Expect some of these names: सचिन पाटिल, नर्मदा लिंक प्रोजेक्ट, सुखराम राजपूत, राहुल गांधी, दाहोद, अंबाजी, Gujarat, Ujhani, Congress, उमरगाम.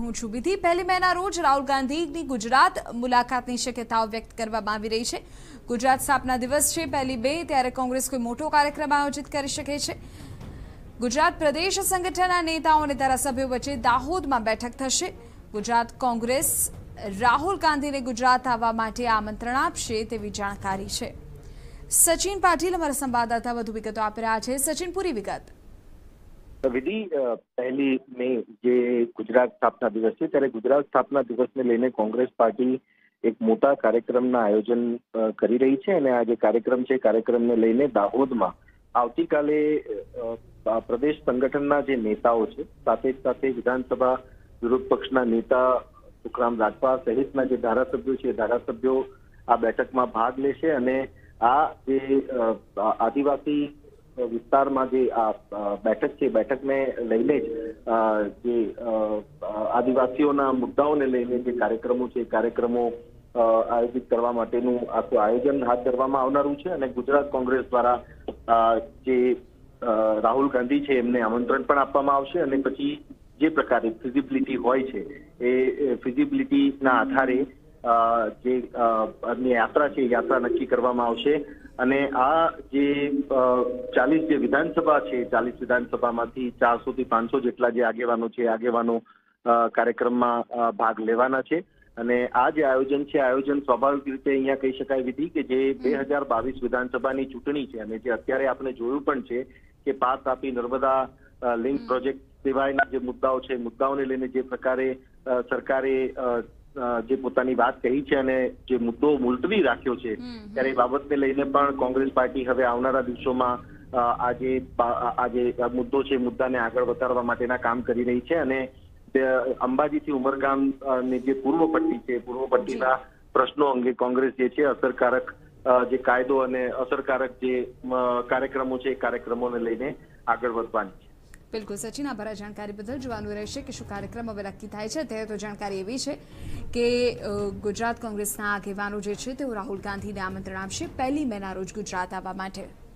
विधि पहली महीना रोज राहुल गांधी की गुजरात मुलाकात की शक्यताओ व्यक्त करवामां आवी रही है। गुजरात स्थापना दिवस है पहली बे त्यारे कांग्रेस कोई मोटो कार्यक्रम आयोजित करी शके छे। गुजरात प्रदेश संगठनना नेताओं अने धारासभ्यो वच्चे दाहोदमां बैठक थशे। गुजरात कांग्रेस राहुल गांधी ने गुजरात आववा माटे आमंत्रण आपशे तेवी जाणकारी छे। सचिन पाटिल अमरा संवाददाता वधु विगतो आपी रह्या छे। सचिन पूरी विगत विधि पहली मई जे गुजरात स्थापना दिवस है त्यारे गुजरात स्थापना दिवस ने लईने कांग्रेस पार्टी एक मोटा कार्यक्रम आयोजन करी रही है। आज कार्यक्रम है कार्यक्रम ने लईने दाहोद में आवतीकाले प्रदेश संगठन जे नेताओं है साथ विधानसभा विरोध पक्ष नेता सुखराम राजपूत सहित धारासभ्यो है धारासभ्यो आ बैठक में भाग लेशे। आ जे आदिवासी विस्तार में बैठक है बैठक ने लईने आदिवासीओ मुद्दाओं ने लईने कार्यक्रमों कार्यक्रमों आयोजित करवा माटेनुं आखुं आयोजन हाथ धरवामां आवनारुं छे। गुजरात कांग्रेस द्वारा जे राहुल गांधी है एमने आमंत्रण पण आपवामां आवशे अने पछी जे प्रकारे फिजिबिलिटी होय छे ए फिजिबिलिटीना आधारे जे यात्रा है यात्रा नक्की करवामां आवशे। अने आ जे 40 जे विधानसभा है 40 विधानसभा मांथी 400 થી 500 जेटला जे आगेवानो छे आगेवानो कार्यक्रम में भाग लेवाना छे। अने आ जे आयोजन है आयोजन स्वाभाविक रीते अहींया कही शकाय विधि के जे 2022 विधानसभानी चूंटणी छे अने जे अत्यारे आपणे जोयुं पण छे के पास आपी नर्मदा लिंक प्रोजेक्ट सिवायना जे मुद्दाओ छे मुद्दाओने लईने जे प्रकारे सरकारे जे पोतानी बात कही है अने जे मुद्दो मुलतवी राख्यो छे त्यारे बाबतने लईने पण कांग्रेस पार्टी हवे आवनारा दिवसोमां आज मुद्दो छे मुद्दाने आगळ वधारवा माटेना काम करी रही है। अने अंबाजी थी उमरगाम ने जे पूर्व पट्टी है पूर्व पट्टीना प्रश्नों अंगे कांग्रेस जे छे असरकारक जे कायदो अने असरकारक जे कार्यक्रमों छे कार्यक्रमोने लईने आगळ वधवानी छे। बिल्कुल सचिन, आभार जानकारी बदल। जुवानुं रहेशे के शुं कार्यक्रम हवे नक्की थाय छे। अत्यारे तो जानकारी एवी छे के गुजरात कांग्रेसना आगेवानो जे छे तेओ राहुल गांधीने आमंत्रण आपशे पहली मेना रोज गुजरात आववा माटे।